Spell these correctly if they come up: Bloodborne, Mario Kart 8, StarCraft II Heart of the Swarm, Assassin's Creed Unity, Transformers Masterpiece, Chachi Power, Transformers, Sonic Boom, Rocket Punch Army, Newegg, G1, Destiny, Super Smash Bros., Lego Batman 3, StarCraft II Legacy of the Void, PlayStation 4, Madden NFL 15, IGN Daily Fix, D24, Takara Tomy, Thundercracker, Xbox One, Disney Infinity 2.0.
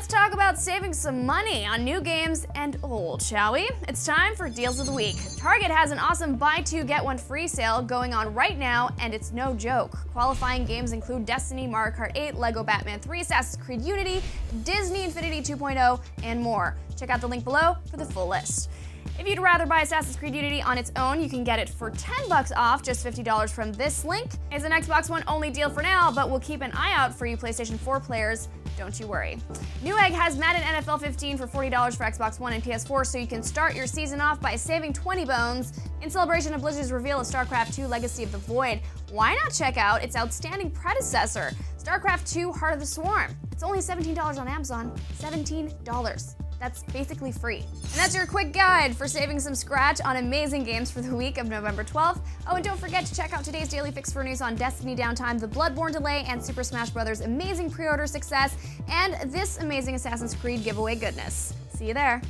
Let's talk about saving some money on new games and old, shall we? It's time for Deals of the Week. Target has an awesome buy two, get one free sale going on right now, and it's no joke. Qualifying games include Destiny, Mario Kart 8, Lego Batman 3, Assassin's Creed Unity, Disney Infinity 2.0, and more. Check out the link below for the full list. If you'd rather buy Assassin's Creed Unity on its own, you can get it for $10 off, just $50 from this link. It's an Xbox One only deal for now, but we'll keep an eye out for you PlayStation 4 players, don't you worry. Newegg has Madden NFL 15 for $40 for Xbox One and PS4, so you can start your season off by saving 20 bones in celebration of Blizzard's reveal of StarCraft II Legacy of the Void. Why not check out its outstanding predecessor, StarCraft II Heart of the Swarm? It's only $17 on Amazon, $17. That's basically free. And that's your quick guide for saving some scratch on amazing games for the week of November 12th. Oh, and don't forget to check out today's Daily Fix for news on Destiny downtime, the Bloodborne delay, and Super Smash Bros. Amazing pre-order success, and this amazing Assassin's Creed giveaway goodness. See you there.